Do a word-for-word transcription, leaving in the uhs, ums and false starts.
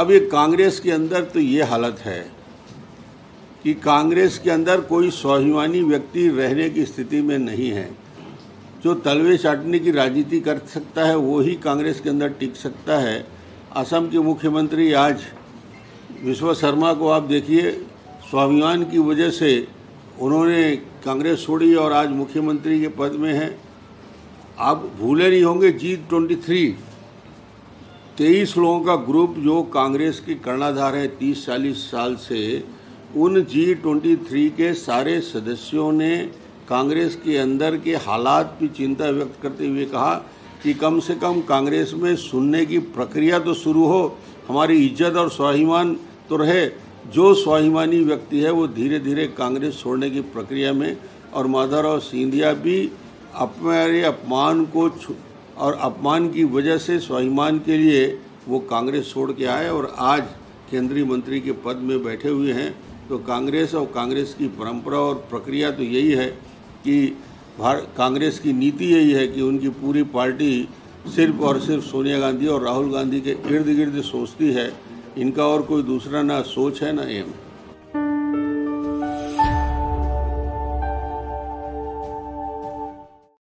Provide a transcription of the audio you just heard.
अब ये कांग्रेस के अंदर तो ये हालत है कि कांग्रेस के अंदर कोई स्वाभिमानी व्यक्ति रहने की स्थिति में नहीं है। जो तलवे चाटने की राजनीति कर सकता है वो ही कांग्रेस के अंदर टिक सकता है। असम के मुख्यमंत्री आज विश्व शर्मा को आप देखिए, स्वाभिमान की वजह से उन्होंने कांग्रेस छोड़ी और आज मुख्यमंत्री के पद में हैं। आप भूले नहीं होंगे जी ट्वेंटी थ्री तेईस लोगों का ग्रुप जो कांग्रेस के कर्णाधार हैं तीस चालीस साल से, उन जी ट्वेंटी थ्री के सारे सदस्यों ने कांग्रेस के अंदर के हालात की चिंता व्यक्त करते हुए कहा कि कम से कम कांग्रेस में सुनने की प्रक्रिया तो शुरू हो, हमारी इज्जत और स्वाभिमान तो रहे। जो स्वाभिमानी व्यक्ति है वो धीरे धीरे कांग्रेस छोड़ने की प्रक्रिया में, और माधवराो सिंधिया भी अपने अपमान को और अपमान की वजह से स्वाभिमान के लिए वो कांग्रेस छोड़ के आए और आज केंद्रीय मंत्री के पद में बैठे हुए हैं। तो कांग्रेस और कांग्रेस की परंपरा और प्रक्रिया तो यही है कि भारत कांग्रेस की नीति यही है कि उनकी पूरी पार्टी सिर्फ और सिर्फ सोनिया गांधी और राहुल गांधी के इर्द गिर्द सोचती है। इनका और कोई दूसरा ना सोच है ना एम।